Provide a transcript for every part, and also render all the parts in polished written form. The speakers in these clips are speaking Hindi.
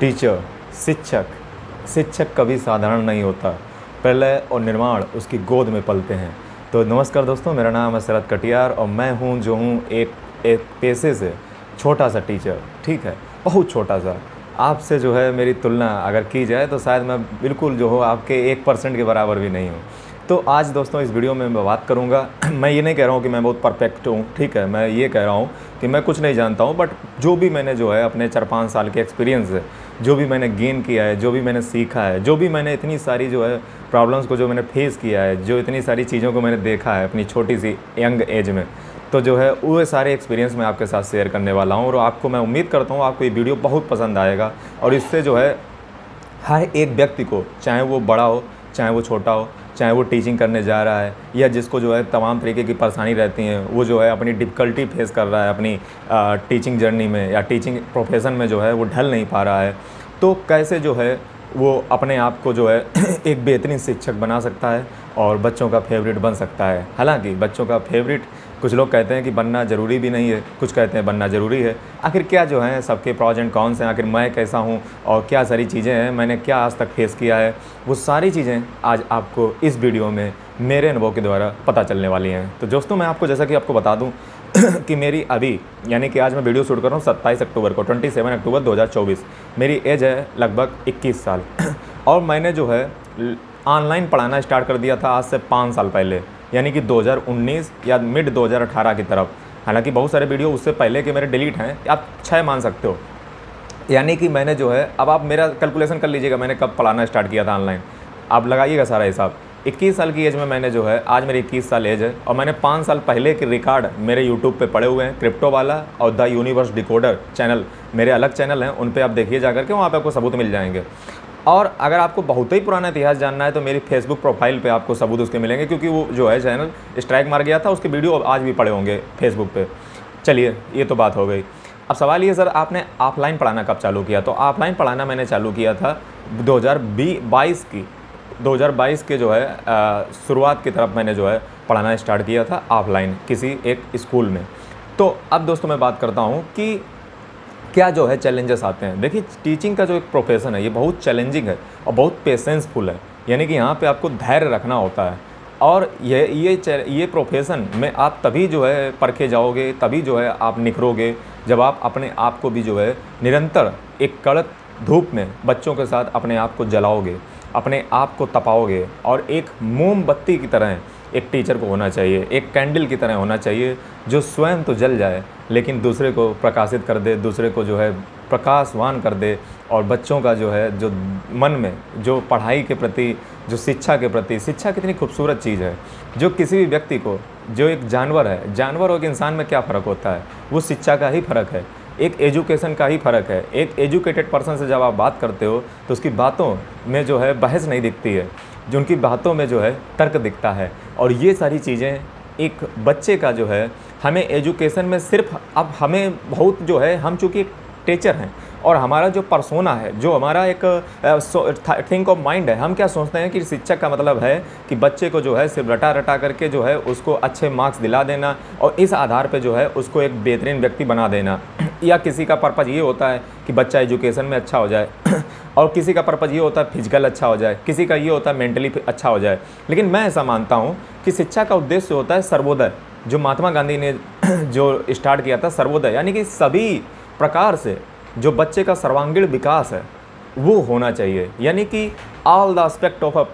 टीचर, शिक्षक कभी साधारण नहीं होता, प्रलय और निर्माण उसकी गोद में पलते हैं। तो नमस्कार दोस्तों, मेरा नाम है शरद कटियार और मैं हूँ जो हूँ एक पेशे से छोटा सा टीचर, ठीक है, बहुत छोटा सा। आपसे जो है मेरी तुलना अगर की जाए तो शायद मैं बिल्कुल जो हो आपके 1% के बराबर भी नहीं हूँ। तो आज दोस्तों इस वीडियो में मैं बात करूँगा, मैं ये नहीं कह रहा हूँ कि मैं बहुत परफेक्ट हूँ, ठीक है, मैं ये कह रहा हूँ कि मैं कुछ नहीं जानता हूँ, बट जो भी मैंने जो है अपने 4-5 साल के एक्सपीरियंस है, जो भी मैंने गेन किया है, जो भी मैंने सीखा है, जो भी मैंने इतनी सारी जो है प्रॉब्लम्स को जो मैंने फेस किया है, जो इतनी सारी चीज़ों को मैंने देखा है अपनी छोटी सी यंग एज में, तो जो है वो सारे एक्सपीरियंस मैं आपके साथ शेयर करने वाला हूँ। और आपको मैं उम्मीद करता हूँ आपको ये वीडियो बहुत पसंद आएगा और इससे जो है हर एक व्यक्ति को, चाहे वो बड़ा हो चाहे वो छोटा हो, चाहे वो टीचिंग करने जा रहा है या जिसको जो है तमाम तरीके की परेशानी रहती हैं, वो जो है अपनी डिफ़िकल्टी फेस कर रहा है अपनी टीचिंग जर्नी में या टीचिंग प्रोफेशन में जो है वो ढल नहीं पा रहा है, तो कैसे जो है वो अपने आप को जो है एक बेहतरीन शिक्षक बना सकता है और बच्चों का फेवरेट बन सकता है। हालांकि बच्चों का फेवरेट कुछ लोग कहते हैं कि बनना ज़रूरी भी नहीं है, कुछ कहते हैं बनना ज़रूरी है। आखिर क्या जो है सबके प्रॉज एंड कॉन्स हैं, आखिर मैं कैसा हूँ और क्या सारी चीज़ें हैं, मैंने क्या आज तक फेस किया है, वो सारी चीज़ें आज आपको इस वीडियो में मेरे अनुभव के द्वारा पता चलने वाली हैं। तो दोस्तों मैं आपको, जैसा कि आपको बता दूँ कि मेरी अभी यानी कि आज मैं वीडियो शूट कर रहा हूँ 27 अक्टूबर को, 27 अक्टूबर 2024, मेरी एज है लगभग 21 साल और मैंने जो है ऑनलाइन पढ़ाना स्टार्ट कर दिया था आज से 5 साल पहले, यानी कि 2019 या मिड 2018 की तरफ। हालांकि बहुत सारे वीडियो उससे पहले के मेरे डिलीट हैं, आप 6 मान सकते हो, यानी कि मैंने जो है, अब आप मेरा कैलकुलेशन कर लीजिएगा मैंने कब पढ़ाना स्टार्ट किया था ऑनलाइन, आप लगाइएगा सारा हिसाब। 21 साल की एज में मैंने जो है, आज मेरी 21 साल एज है और मैंने 5 साल पहले के रिकॉर्ड मेरे यूट्यूब पे पड़े हुए हैं। क्रिप्टोवाला और द यूनिवर्स डिकोडर चैनल मेरे अलग चैनल हैं, उन पर आप देखिए जा करके, वहाँ पर आपको सबूत मिल जाएंगे। और अगर आपको बहुत ही पुराना इतिहास जानना है तो मेरी फेसबुक प्रोफाइल पे आपको सबूत उसके मिलेंगे, क्योंकि वो जो है चैनल स्ट्राइक मार गया था, उसके वीडियो आज भी पड़े होंगे फेसबुक पे। चलिए ये तो बात हो गई। अब सवाल ये सर, आपने ऑफलाइन पढ़ाना कब चालू किया? तो ऑफलाइन पढ़ाना मैंने चालू किया था 2022 के जो है शुरुआत की तरफ मैंने जो है पढ़ाना स्टार्ट किया था ऑफलाइन किसी एक स्कूल में। तो अब दोस्तों मैं बात करता हूँ कि क्या जो है चैलेंजेस आते हैं। देखिए टीचिंग का जो एक प्रोफेशन है ये बहुत चैलेंजिंग है और बहुत पेशेंसफुल है, यानी कि यहाँ पे आपको धैर्य रखना होता है और ये प्रोफेशन में आप तभी जो है परखे जाओगे, तभी जो है आप निखरोगे, जब आप अपने आप को भी जो है निरंतर एक कड़क धूप में बच्चों के साथ अपने आप को जलाओगे, अपने आप को तपाओगे। और एक मोमबत्ती की तरह एक टीचर को होना चाहिए, एक कैंडल की तरह होना चाहिए जो स्वयं तो जल जाए लेकिन दूसरे को प्रकाशित कर दे, दूसरे को जो है प्रकाशवान कर दे और बच्चों का जो है जो मन में जो पढ़ाई के प्रति, जो शिक्षा के प्रति, शिक्षा कितनी खूबसूरत चीज़ है, जो किसी भी व्यक्ति को, जो एक जानवर है, जानवर और एक इंसान में क्या फ़र्क होता है, वो शिक्षा का ही फ़र्क है, एक एजुकेशन का ही फ़र्क है। एक एजुकेटेड पर्सन से जब आप बात करते हो तो उसकी बातों में जो है बहस नहीं दिखती है, जो उनकी बातों में जो है तर्क दिखता है। और ये सारी चीज़ें एक बच्चे का जो है, हमें एजुकेशन में सिर्फ, अब हमें बहुत जो है, हम चूँकि एक टीचर हैं और हमारा जो पर्सोना है, जो हमारा एक थिंक ऑफ माइंड है, हम क्या सोचते हैं कि शिक्षक का मतलब है कि बच्चे को जो है सिर्फ रटा रटा करके जो है उसको अच्छे मार्क्स दिला देना और इस आधार पे जो है उसको एक बेहतरीन व्यक्ति बना देना, या किसी का पर्पज़ ये होता है कि बच्चा एजुकेशन में अच्छा हो जाए और किसी का पर्पज़ ये होता है फिजिकल अच्छा हो जाए, किसी का ये होता है मेंटली अच्छा हो जाए। लेकिन मैं ऐसा मानता हूँ कि शिक्षा का उद्देश्य होता है सर्वोदय, जो महात्मा गांधी ने जो स्टार्ट किया था सर्वोदय, यानी कि सभी प्रकार से जो बच्चे का सर्वांगीण विकास है वो होना चाहिए, यानी कि all the aspect of a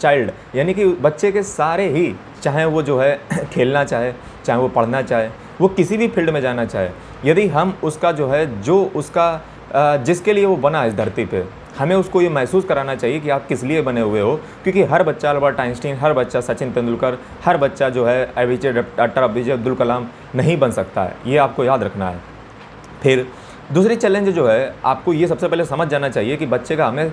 child, यानी कि बच्चे के सारे ही, चाहे वो जो है खेलना चाहे, चाहे वो पढ़ना चाहे, वो किसी भी फील्ड में जाना चाहे, यदि हम उसका जो है, जो उसका जिसके लिए वो बना इस धरती पे, हमें उसको ये महसूस कराना चाहिए कि आप किस लिए बने हुए हो। क्योंकि हर बच्चा अल्बर्ट आइंस्टीन, हर बच्चा सचिन तेंदुलकर, हर बच्चा जो है doctor A P J Abdul Kalam नहीं बन सकता है, ये आपको याद रखना है। फिर दूसरी चैलेंज जो है, आपको ये सबसे पहले समझ जाना चाहिए कि बच्चे का हमें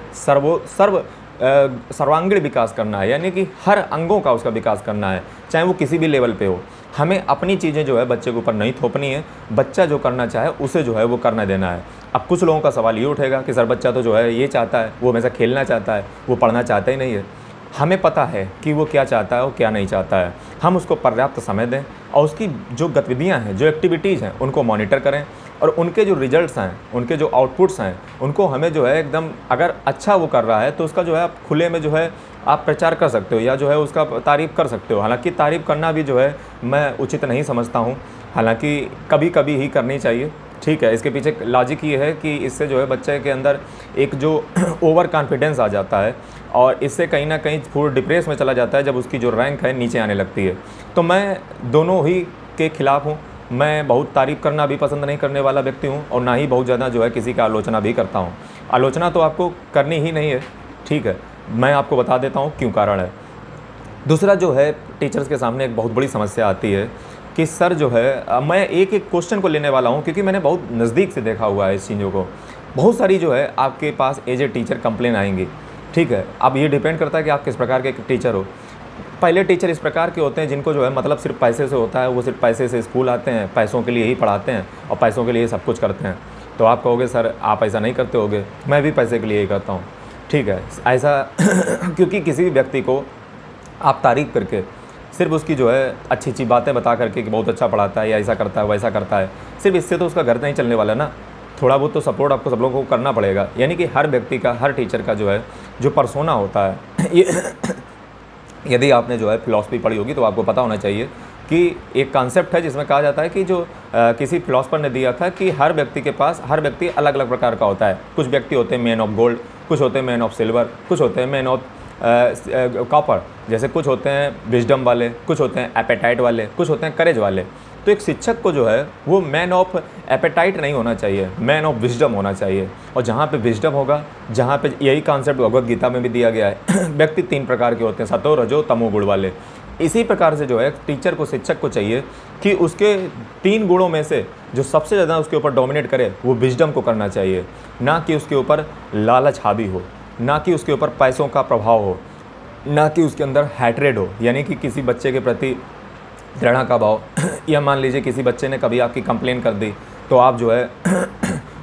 सर्वांगीण विकास करना है, यानी कि हर अंगों का उसका विकास करना है, चाहे वो किसी भी लेवल पे हो। हमें अपनी चीज़ें जो है बच्चे के ऊपर नहीं थोपनी है, बच्चा जो करना चाहे उसे जो है वो करना देना है। अब कुछ लोगों का सवाल ये उठेगा कि सर बच्चा तो जो है ये चाहता है, वो हमेशा खेलना चाहता है, वो पढ़ना चाहता ही नहीं है। हमें पता है कि वो क्या चाहता है और क्या नहीं चाहता है, हम उसको पर्याप्त समय दें और उसकी जो गतिविधियां हैं, जो एक्टिविटीज़ हैं, उनको मॉनिटर करें और उनके जो रिजल्ट्स हैं, उनके जो आउटपुट्स हैं, उनको हमें जो है एकदम, अगर अच्छा वो कर रहा है तो उसका जो है आप खुले में जो है आप प्रचार कर सकते हो या जो है उसका तारीफ़ कर सकते हो। हालांकि तारीफ़ करना भी जो है मैं उचित नहीं समझता हूँ, हालांकि कभी कभी ही करनी चाहिए, ठीक है। इसके पीछे लॉजिक ये है कि इससे जो है बच्चे के अंदर एक जो ओवर कॉन्फिडेंस आ जाता है और इससे कहीं ना कहीं फुल डिप्रेस में चला जाता है जब उसकी जो रैंक है नीचे आने लगती है। तो मैं दोनों ही के ख़िलाफ़ हूँ, मैं बहुत तारीफ़ करना भी पसंद नहीं करने वाला व्यक्ति हूँ और ना ही बहुत ज़्यादा जो है किसी का आलोचना भी करता हूँ। आलोचना तो आपको करनी ही नहीं है, ठीक है, मैं आपको बता देता हूँ क्यों कारण है। दूसरा जो है टीचर्स के सामने एक बहुत बड़ी समस्या आती है कि सर जो है, मैं एक एक क्वेश्चन को लेने वाला हूँ क्योंकि मैंने बहुत नज़दीक से देखा हुआ है इस चीज़ों को। बहुत सारी जो है आपके पास एज ए टीचर कंप्लेन आएंगी, ठीक है। अब ये डिपेंड करता है कि आप किस प्रकार के टीचर हो। पहले टीचर इस प्रकार के होते हैं जिनको जो है मतलब सिर्फ पैसे से होता है, वो सिर्फ पैसे से स्कूल आते हैं, पैसों के लिए ही पढ़ाते हैं और पैसों के लिए सब कुछ करते हैं। तो आप कहोगे सर आप ऐसा नहीं करते होगे, मैं भी पैसे के लिए ही करता हूँ, ठीक है, ऐसा क्योंकि किसी भी व्यक्ति को आप तारीफ़ करके सिर्फ उसकी जो है अच्छी अच्छी बातें बता करके कि बहुत अच्छा पढ़ाता है या ऐसा करता है वैसा करता है, सिर्फ इससे तो उसका घर नहीं चलने वाला ना। थोड़ा बहुत तो सपोर्ट आपको सब लोगों को करना पड़ेगा। यानी कि हर व्यक्ति का, हर टीचर का जो है जो परसोना होता है, ये यदि आपने जो है फिलॉसफी पढ़ी होगी तो आपको पता होना चाहिए कि एक कॉन्सेप्ट है जिसमें कहा जाता है कि जो किसी फिलॉसफर ने दिया था कि हर व्यक्ति के पास, हर व्यक्ति अलग अलग प्रकार का होता है। कुछ व्यक्ति होते हैं मैन ऑफ गोल्ड, कुछ होते हैं मैन ऑफ सिल्वर, कुछ होते हैं मैन ऑफ कॉपर, जैसे कुछ होते हैं विजडम वाले, कुछ होते हैं एपेटाइट वाले, कुछ होते हैं करेज वाले। तो एक शिक्षक को जो है वो मैन ऑफ एपेटाइट नहीं होना चाहिए, मैन ऑफ विजडम होना चाहिए। और जहाँ पे विजडम होगा, जहाँ पे यही कॉन्सेप्ट भगवद गीता में भी दिया गया है, व्यक्ति तीन प्रकार के होते हैं, सतो रजो तमो गुण वाले। इसी प्रकार से जो है टीचर को, शिक्षक को चाहिए कि उसके तीन गुणों में से जो सबसे ज़्यादा उसके ऊपर डोमिनेट करे वो विजडम को करना चाहिए, ना कि उसके ऊपर लालच हावी हो, ना कि उसके ऊपर पैसों का प्रभाव हो, ना कि उसके अंदर हैट्रेड हो, यानी कि किसी बच्चे के प्रति घृणा का भाव। या मान लीजिए किसी बच्चे ने कभी आपकी कंप्लेन कर दी तो आप जो है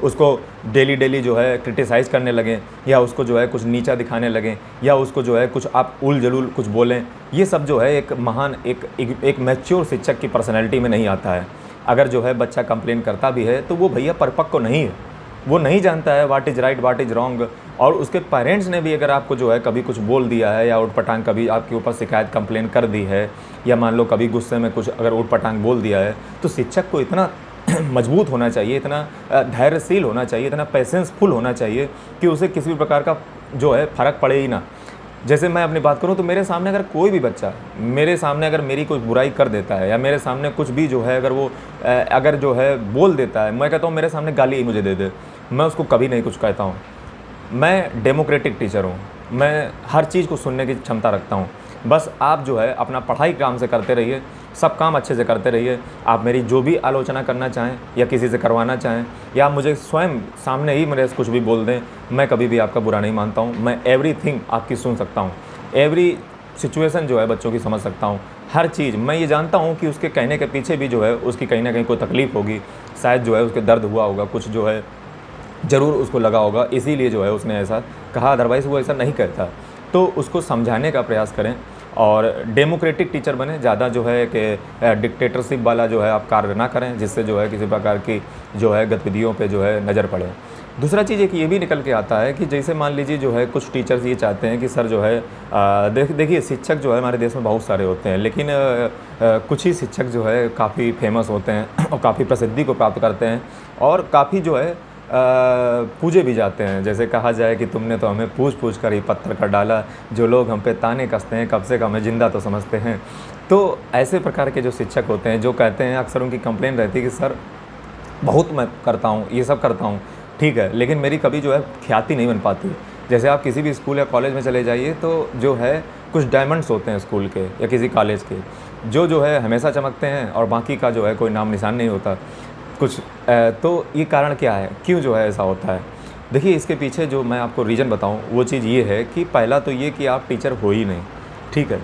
उसको डेली डेली जो है क्रिटिसाइज़ करने लगें या उसको जो है कुछ नीचा दिखाने लगें या उसको जो है कुछ आप उल जलूल कुछ बोलें, ये सब जो है एक महान, एक मैच्योर शिक्षक की पर्सनैलिटी में नहीं आता है। अगर जो है बच्चा कंप्लेन करता भी है तो वो भैया परिपक्व नहीं है, वो नहीं जानता है what is right, what is wrong. और उसके पेरेंट्स ने भी अगर आपको जो है कभी कुछ बोल दिया है या उठ पटांग कभी आपके ऊपर शिकायत कंप्लेन कर दी है या मान लो कभी गुस्से में कुछ अगर उठ पटांग बोल दिया है, तो शिक्षक को इतना मजबूत होना चाहिए, इतना धैर्यशील होना चाहिए, इतना पेशेंसफुल होना चाहिए कि उसे किसी भी प्रकार का जो है फ़र्क पड़े ही ना। जैसे मैं अपनी बात करूं तो मेरे सामने अगर कोई भी बच्चा मेरे सामने अगर मेरी कोई बुराई कर देता है या मेरे सामने कुछ भी जो है अगर वो अगर जो है बोल देता है, मैं कहता हूं मेरे सामने गाली ही मुझे दे दे, मैं उसको कभी नहीं कुछ कहता हूं। मैं डेमोक्रेटिक टीचर हूं, मैं हर चीज़ को सुनने की क्षमता रखता हूँ। बस आप जो है अपना पढ़ाई काम से करते रहिए, सब काम अच्छे से करते रहिए। आप मेरी जो भी आलोचना करना चाहें या किसी से करवाना चाहें या मुझे स्वयं सामने ही मेरे कुछ भी बोल दें, मैं कभी भी आपका बुरा नहीं मानता हूँ। मैं एवरीथिंग आपकी सुन सकता हूँ, एवरी सिचुएशन जो है बच्चों की समझ सकता हूँ, हर चीज़। मैं ये जानता हूँ कि उसके कहने के पीछे भी जो है उसकी कहीं ना कहीं कोई तकलीफ़ होगी, शायद जो है उसके दर्द हुआ होगा, कुछ जो है ज़रूर उसको लगा होगा, इसीलिए जो है उसने ऐसा कहा, अदरवाइज़ वो ऐसा नहीं कहता। तो उसको समझाने का प्रयास करें और डेमोक्रेटिक टीचर बने, ज़्यादा जो है कि डिक्टेटरशिप वाला जो है आप कार्य ना करें जिससे जो है किसी प्रकार की जो है गतिविधियों पे जो है नज़र पड़े। दूसरा चीज़ एक ये भी निकल के आता है कि जैसे मान लीजिए जो है कुछ टीचर्स ये चाहते हैं कि सर जो है देखिए शिक्षक जो है हमारे देश में बहुत सारे होते हैं, लेकिन कुछ ही शिक्षक जो है काफ़ी फेमस होते हैं और काफ़ी प्रसिद्धि को प्राप्त करते हैं और काफ़ी जो है पूजे भी जाते हैं। जैसे कहा जाए कि तुमने तो हमें पूछ पूछ कर ही पत्थर कर डाला, जो लोग हम पे ताने कसते हैं कब से कब हमें ज़िंदा तो समझते हैं। तो ऐसे प्रकार के जो शिक्षक होते हैं जो कहते हैं, अक्सर उनकी कंप्लेन रहती है कि सर बहुत मैं करता हूँ, ये सब करता हूँ, ठीक है, लेकिन मेरी कभी जो है ख्याति नहीं बन पाती। जैसे आप किसी भी स्कूल या कॉलेज में चले जाइए तो जो है कुछ डायमंड्स होते हैं स्कूल के या किसी कॉलेज के जो है हमेशा चमकते हैं और बाकी का जो है कोई नाम निशान नहीं होता कुछ। तो ये कारण क्या है, क्यों जो है ऐसा होता है? देखिए इसके पीछे जो मैं आपको रीज़न बताऊं वो चीज़ ये है कि पहला तो ये कि आप टीचर हो ही नहीं, ठीक है।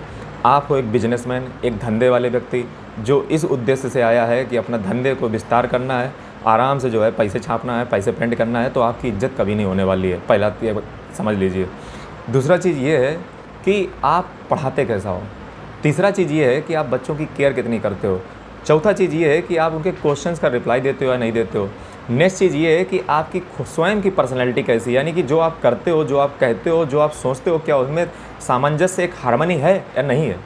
आप हो एक बिजनेसमैन, एक धंधे वाले व्यक्ति जो इस उद्देश्य से आया है कि अपना धंधे को विस्तार करना है, आराम से जो है पैसे छापना है, पैसे प्रिंट करना है। तो आपकी इज्जत कभी नहीं होने वाली है, पहला समझ लीजिए। दूसरा चीज़ ये है कि आप पढ़ाते कैसा हो। तीसरा चीज़ ये है कि आप बच्चों की केयर कितनी करते हो। चौथा चीज़ ये है कि आप उनके क्वेश्चंस का रिप्लाई देते हो या नहीं देते हो। नेक्स्ट चीज़ ये है कि आपकी स्वयं की पर्सनैलिटी कैसी, यानी कि जो आप करते हो, जो आप कहते हो, जो आप सोचते हो, क्या उसमें सामंजस्य, एक हार्मनी है या नहीं है।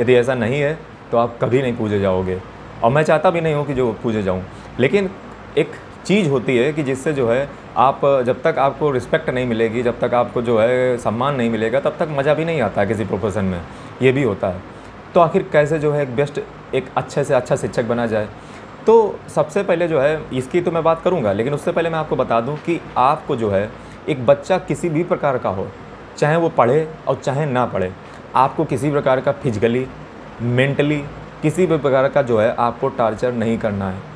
यदि ऐसा नहीं है तो आप कभी नहीं पूजे जाओगे, और मैं चाहता भी नहीं हूँ कि जो पूजे जाऊँ। लेकिन एक चीज़ होती है कि जिससे जो है आप, जब तक आपको रिस्पेक्ट नहीं मिलेगी, जब तक आपको जो है सम्मान नहीं मिलेगा, तब तक मज़ा भी नहीं आता किसी प्रोफेशन में, ये भी होता है। तो आखिर कैसे जो है एक बेस्ट, एक अच्छे से अच्छा शिक्षक बना जाए, तो सबसे पहले जो है इसकी तो मैं बात करूंगा, लेकिन उससे पहले मैं आपको बता दूं कि आपको जो है एक बच्चा किसी भी प्रकार का हो, चाहे वो पढ़े और चाहे ना पढ़े, आपको किसी प्रकार का फिजिकली, मेंटली, किसी भी प्रकार का जो है आपको टार्चर नहीं करना है।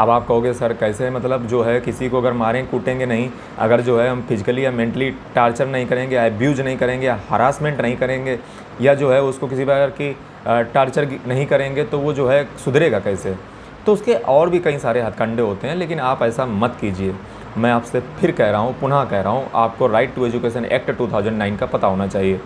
अब आप कहोगे सर कैसे, मतलब जो है किसी को अगर मारें कूटेंगे नहीं, अगर जो है हम फिजिकली या मेंटली टार्चर नहीं करेंगे, एब्यूज नहीं करेंगे, या हरासमेंट नहीं करेंगे, या जो है उसको किसी प्रकार की टार्चर नहीं करेंगे, तो वो जो है सुधरेगा कैसे। तो उसके और भी कई सारे हथकंडे होते हैं, लेकिन आप ऐसा मत कीजिए। मैं आपसे फिर कह रहा हूँ, पुनः कह रहा हूँ, आपको राइट टू एजुकेशन एक्ट 2009 का पता होना चाहिए,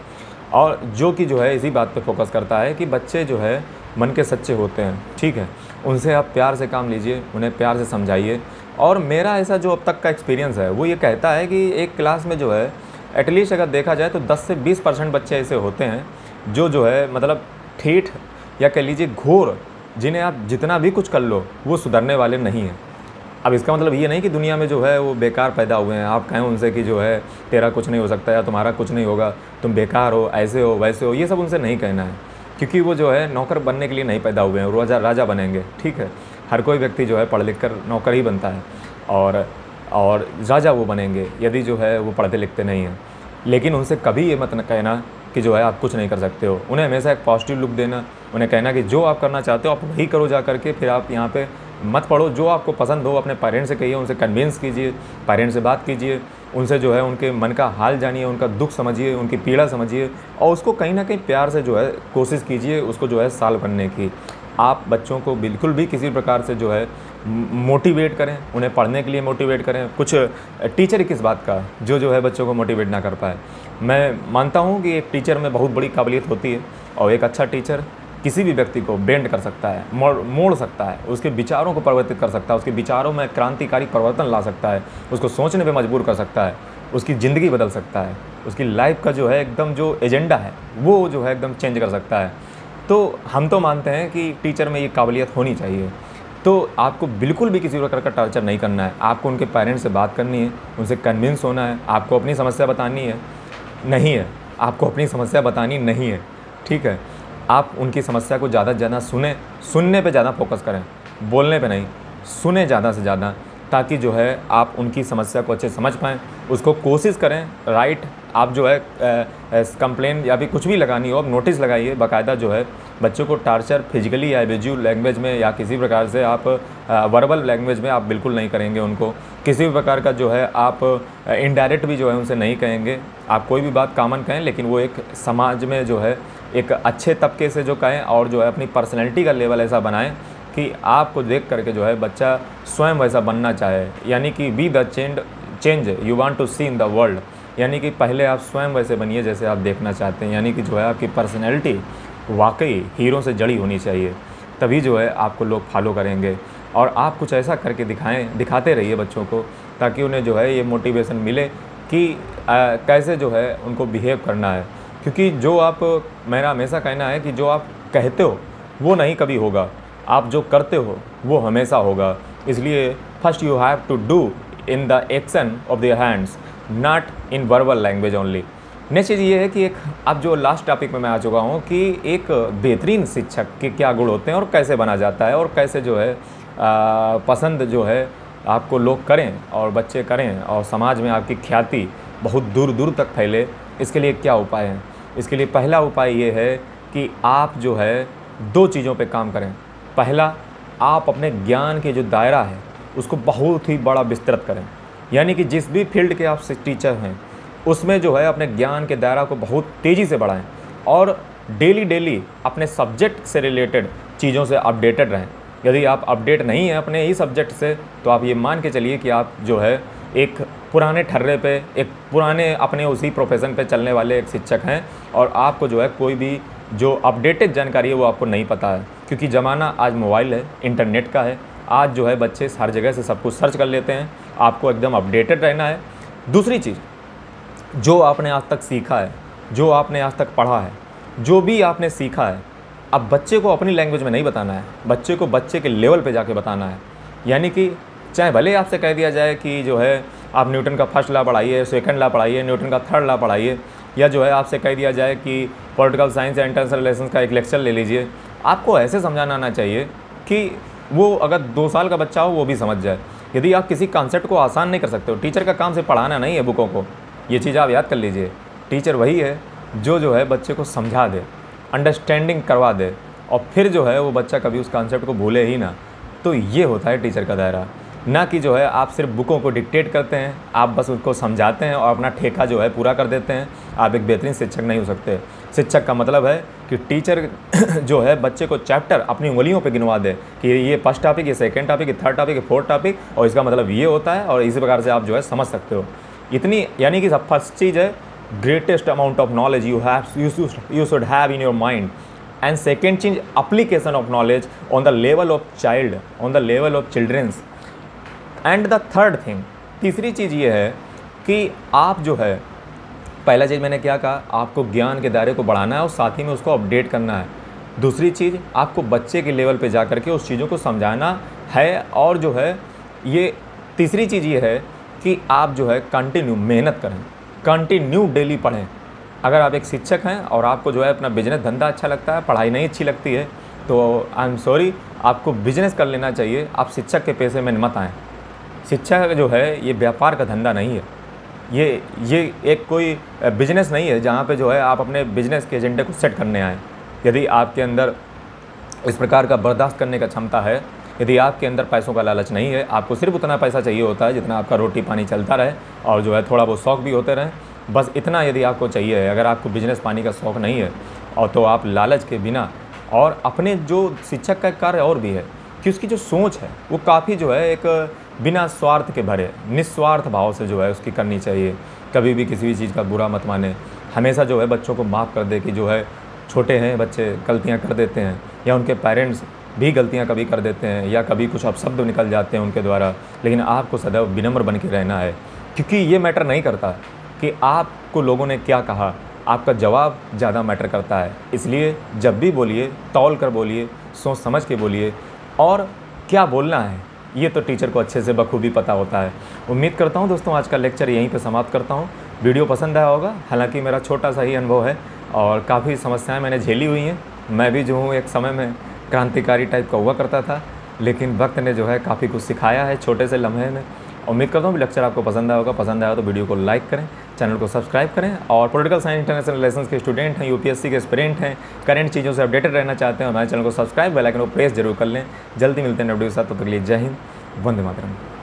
और जो कि जो है इसी बात पे फोकस करता है कि बच्चे जो है मन के सच्चे होते हैं, ठीक है। उनसे आप प्यार से काम लीजिए, उन्हें प्यार से समझाइए। और मेरा ऐसा जो अब तक का एक्सपीरियंस है वो ये कहता है कि एक क्लास में जो है एटलीस्ट अगर देखा जाए तो 10 से 20% बच्चे ऐसे होते हैं जो है मतलब ठेठ या कह लीजिए घोर, जिन्हें आप जितना भी कुछ कर लो वो सुधरने वाले नहीं हैं। अब इसका मतलब ये नहीं कि दुनिया में जो है वो बेकार पैदा हुए हैं। आप कहें उनसे कि जो है तेरा कुछ नहीं हो सकता या तुम्हारा कुछ नहीं होगा, तुम बेकार हो, ऐसे हो, वैसे हो, ये सब उनसे नहीं कहना है, क्योंकि वो जो है नौकर बनने के लिए नहीं पैदा हुए हैं, वो राजा बनेंगे, ठीक है। हर कोई व्यक्ति जो है पढ़ लिख कर नौकर ही बनता है और राजा वो बनेंगे यदि जो है वो पढ़ते लिखते नहीं हैं। लेकिन उनसे कभी ये मत कहना कि जो है आप कुछ नहीं कर सकते हो। उन्हें हमेशा एक पॉजिटिव लुक देना, उन्हें कहना कि जो आप करना चाहते हो आप वही करो जा करके, फिर आप यहाँ पे मत पढ़ो। जो आपको पसंद हो अपने पेरेंट्स से कहिए, उनसे कन्विंस कीजिए, पेरेंट्स से बात कीजिए, उनसे जो है उनके मन का हाल जानिए, उनका दुख समझिए, उनकी पीड़ा समझिए, और उसको कहीं ना कहीं प्यार से जो है कोशिश कीजिए उसको जो है सॉल्व करने की। आप बच्चों को बिल्कुल भी किसी प्रकार से जो है मोटिवेट करें, उन्हें पढ़ने के लिए मोटिवेट करें। कुछ टीचर किस बात का जो है बच्चों को मोटिवेट ना कर पाए। मैं मानता हूं कि एक टीचर में बहुत बड़ी काबिलियत होती है, और एक अच्छा टीचर किसी भी व्यक्ति को बेंड कर सकता है, मोड़ सकता है, उसके विचारों को परिवर्तित कर सकता है, उसके विचारों में क्रांतिकारी परिवर्तन ला सकता है, उसको सोचने पर मजबूर कर सकता है, उसकी ज़िंदगी बदल सकता है, उसकी लाइफ का जो है एकदम जो एजेंडा है वो जो है एकदम चेंज कर सकता है। तो हम तो मानते हैं कि टीचर में ये काबिलियत होनी चाहिए। तो आपको बिल्कुल भी किसी प्रकार का टार्चर नहीं करना है। आपको उनके पेरेंट्स से बात करनी है, उनसे कन्विंस होना है, आपको अपनी समस्या बतानी है, नहीं है, आपको अपनी समस्या बतानी नहीं है, ठीक है। आप उनकी समस्या को ज़्यादा से ज़्यादा सुनने पे ज़्यादा फोकस करें, बोलने पे नहीं, सुने ज़्यादा से ज़्यादा, ताकि जो है आप उनकी समस्या को अच्छे समझ पाएँ, उसको कोशिश करें राइट। आप जो है कंप्लेन या भी कुछ भी लगानी हो, आप नोटिस लगाइए बाकायदा। जो है बच्चों को टार्चर फिजिकली या विजुअल लैंग्वेज में या किसी प्रकार से आप वर्बल लैंग्वेज में आप बिल्कुल नहीं करेंगे। उनको किसी भी प्रकार का जो है आप इनडायरेक्ट भी जो है उनसे नहीं कहेंगे। आप कोई भी बात कॉमन कहें, लेकिन वो एक समाज में जो है एक अच्छे तबके से जो कहें, और जो है अपनी पर्सनैलिटी का लेवल ऐसा बनाएँ कि आपको देख करके जो है बच्चा स्वयं वैसा बनना चाहे, यानी कि be the change you want to see in the world, यानी कि पहले आप स्वयं वैसे बनिए जैसे आप देखना चाहते हैं। यानी कि जो है आपकी पर्सनैलिटी वाकई हीरो से जड़ी होनी चाहिए, तभी जो है आपको लोग फॉलो करेंगे। और आप कुछ ऐसा करके दिखाते रहिए बच्चों को, ताकि उन्हें जो है ये मोटिवेशन मिले कि कैसे जो है उनको बिहेव करना है। क्योंकि जो आप, मेरा हमेशा कहना है कि जो आप कहते हो वो नहीं कभी होगा, आप जो करते हो वो हमेशा होगा। इसलिए first you have to do in the action of their hands, not in verbal language only. Next चीज़ ये है कि एक, अब जो लास्ट टॉपिक में मैं आ चुका हूँ कि एक बेहतरीन शिक्षक के क्या गुण होते हैं और कैसे बना जाता है, और कैसे जो है पसंद जो है आपको लोग करें और बच्चे करें, और समाज में आपकी ख्याति बहुत दूर दूर तक फैले। इसके लिए क्या उपाय हैं? इसके लिए पहला उपाय ये है कि आप जो है दो चीज़ों पर काम करें। पहला, आप अपने ज्ञान के जो दायरा है उसको बहुत ही बड़ा विस्तृत करें, यानी कि जिस भी फील्ड के आप टीचर हैं उसमें जो है अपने ज्ञान के दायरा को बहुत तेज़ी से बढ़ाएं, और डेली अपने सब्जेक्ट से रिलेटेड चीज़ों से अपडेटेड रहें। यदि आप अपडेट नहीं हैं अपने ही सब्जेक्ट से, तो आप ये मान के चलिए कि आप जो है एक पुराने ठर्रे पे, एक पुराने अपने उसी प्रोफेशन पे चलने वाले एक शिक्षक हैं और आपको जो है कोई भी जो अपडेटेड जानकारी है वो आपको नहीं पता है, क्योंकि ज़माना आज मोबाइल है, इंटरनेट का है। आज जो है बच्चे हर जगह से सब कुछ सर्च कर लेते हैं, आपको एकदम अपडेटेड रहना है। दूसरी चीज़, जो आपने आज तक सीखा है, जो आपने आज तक पढ़ा है, जो भी आपने सीखा है, अब बच्चे को अपनी लैंग्वेज में नहीं बताना है, बच्चे को बच्चे के लेवल पे जाके बताना है। यानी कि चाहे भले आपसे कह दिया जाए कि जो है आप न्यूटन का फर्स्ट लॉ पढ़ाइए, सेकंड लॉ पढ़ाइए, न्यूटन का थर्ड लॉ पढ़ाइए, या जो है आपसे कह दिया जाए कि पॉलिटिकल साइंस या इंटरनेशनल रिलेशंस का एक लेक्चर ले लीजिए, आपको ऐसे समझाना आना चाहिए कि वो अगर 2 साल का बच्चा हो वो भी समझ जाए। यदि आप किसी कॉन्सेप्ट को आसान नहीं कर सकते हो, टीचर का काम सिर्फ पढ़ाना नहीं है बुकों को, ये चीज़ आप याद कर लीजिए। टीचर वही है जो है बच्चे को समझा दे, अंडरस्टैंडिंग करवा दे, और फिर जो है वो बच्चा कभी उस कॉन्सेप्ट को भूले ही ना। तो ये होता है टीचर का दायरा, ना कि जो है आप सिर्फ बुकों को डिक्टेट करते हैं, आप बस उसको समझाते हैं और अपना ठेका जो है पूरा कर देते हैं। आप एक बेहतरीन शिक्षक नहीं हो सकते। शिक्षक का मतलब है कि टीचर जो है बच्चे को चैप्टर अपनी उंगलियों पे गिनवा दे कि ये फर्स्ट टॉपिक, ये सेकंड टॉपिक, ये थर्ड टॉपिक, ये फोर्थ टॉपिक, और इसका मतलब ये होता है, और इसी प्रकार से आप जो है समझ सकते हो। इतनी यानी कि फर्स्ट चीज़ है greatest amount of knowledge you should have in your mind, and second चीज application of knowledge on the level of child, on the level of childrens, and the third thing, तीसरी चीज़ ये है कि आप जो है, पहला चीज़ मैंने क्या कहा, आपको ज्ञान के दायरे को बढ़ाना है और साथ ही में उसको अपडेट करना है। दूसरी चीज़, आपको बच्चे के लेवल पे जा कर के उस चीज़ों को समझाना है, और जो है ये तीसरी चीज़ ये है कि आप जो है कंटिन्यू मेहनत करें, कंटिन्यू डेली पढ़ें। अगर आप एक शिक्षक हैं और आपको जो है अपना बिजनेस धंधा अच्छा लगता है, पढ़ाई नहीं अच्छी लगती है, तो आई एम सॉरी, आपको बिजनेस कर लेना चाहिए, आप शिक्षक के पेशे में मत आएँ। शिक्षा जो है ये व्यापार का धंधा नहीं है, ये एक कोई बिजनेस नहीं है जहाँ पे जो है आप अपने बिजनेस के एजेंडे को सेट करने आएँ। यदि आपके अंदर इस प्रकार का बर्दाश्त करने का क्षमता है, यदि आपके अंदर पैसों का लालच नहीं है, आपको सिर्फ उतना पैसा चाहिए होता है जितना आपका रोटी पानी चलता रहे और जो है थोड़ा बहुत शौक़ भी होते रहें, बस इतना यदि आपको चाहिए है, अगर आपको बिजनेस पानी का शौक़ नहीं है, और तो आप लालच के बिना, और अपने जो शिक्षक का कार्य और भी है कि उसकी जो सोच है वो काफ़ी जो है एक बिना स्वार्थ के भरे, निस्वार्थ भाव से जो है उसकी करनी चाहिए। कभी भी किसी भी चीज़ का बुरा मत माने, हमेशा जो है बच्चों को माफ़ कर दे कि जो है छोटे हैं बच्चे, गलतियां कर देते हैं, या उनके पेरेंट्स भी गलतियां कभी कर देते हैं, या कभी कुछ अपशब्द निकल जाते हैं उनके द्वारा, लेकिन आपको सदैव विनम्र बन के रहना है, क्योंकि ये मैटर नहीं करता कि आपको लोगों ने क्या कहा, आपका जवाब ज़्यादा मैटर करता है। इसलिए जब भी बोलिए, तौल कर बोलिए, सोच समझ के बोलिए, और क्या बोलना है ये तो टीचर को अच्छे से बखूबी पता होता है। उम्मीद करता हूँ दोस्तों आज का लेक्चर यहीं पे समाप्त करता हूँ। वीडियो पसंद आया होगा, हालांकि मेरा छोटा सा ही अनुभव है और काफ़ी समस्याएं मैंने झेली हुई हैं। मैं भी जो हूँ एक समय में क्रांतिकारी टाइप का हुआ करता था, लेकिन वक्त ने जो है काफ़ी कुछ सिखाया है छोटे से लम्हे में। उम्मीद करता हूँ लेक्चर आपको पसंद आया होगा, पसंद आया तो वीडियो को लाइक करें, चैनल को सब्सक्राइब करें, और पॉलिटिकल साइंस इंटरनेशनल रिलेशंस के स्टूडेंट हैं, यूपीएससी के एस्पिरेंट हैं, करंट चीज़ों से अपडेटेड रहना चाहते हैं, हमारे चैनल को सब्सक्राइब, बेल आइकन को प्रेस जरूर कर लें। जल्दी मिलते हैं वीडियो के साथ, तब तक के लिए जय हिंद, वंदे मातरम।